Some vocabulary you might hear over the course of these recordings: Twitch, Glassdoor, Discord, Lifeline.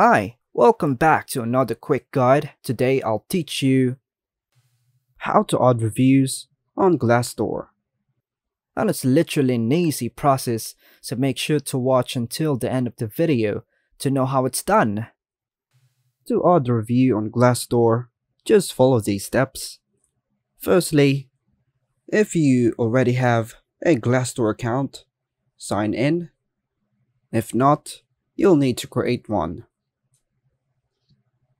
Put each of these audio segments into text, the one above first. Hi, welcome back to another quick guide. Today I'll teach you how to add reviews on Glassdoor. And it's literally an easy process, so make sure to watch until the end of the video to know how it's done. To add a review on Glassdoor, just follow these steps. Firstly, if you already have a Glassdoor account, sign in. If not, you'll need to create one.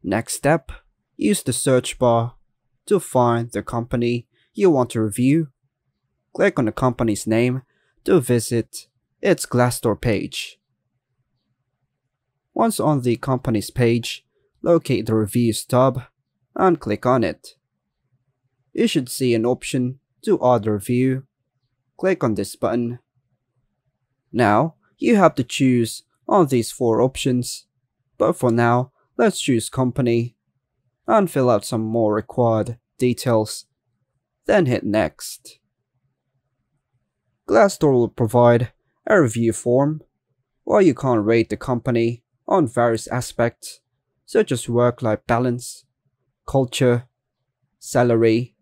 Next step, use the search bar to find the company you want to review. Click on the company's name to visit its Glassdoor page. Once on the company's page, locate the Reviews tab and click on it. You should see an option to add a review. Click on this button. Now, you have to choose on these four options, but for now, let's choose company and fill out some more required details, then hit next. Glassdoor will provide a review form where you can rate the company on various aspects such as work-life balance, culture, salary,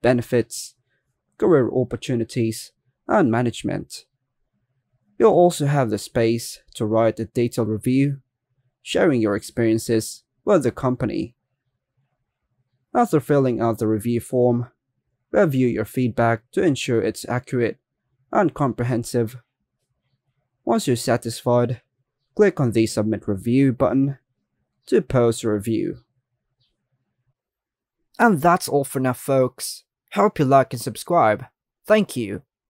benefits, career opportunities, and management. You'll also have the space to write a detailed review, sharing your experiences with the company. After filling out the review form, review your feedback to ensure it's accurate and comprehensive. Once you're satisfied, click on the Submit Review button to post a review. And that's all for now, folks. Hope you like and subscribe. Thank you.